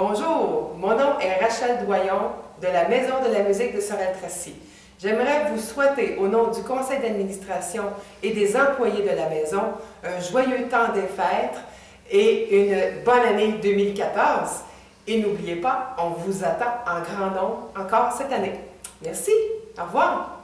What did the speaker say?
Bonjour, mon nom est Rachel Doyon de la Maison de la musique de Sorel-Tracy. J'aimerais vous souhaiter, au nom du conseil d'administration et des employés de la maison, un joyeux temps des fêtes et une bonne année 2014. Et n'oubliez pas, on vous attend en grand nombre encore cette année. Merci, au revoir.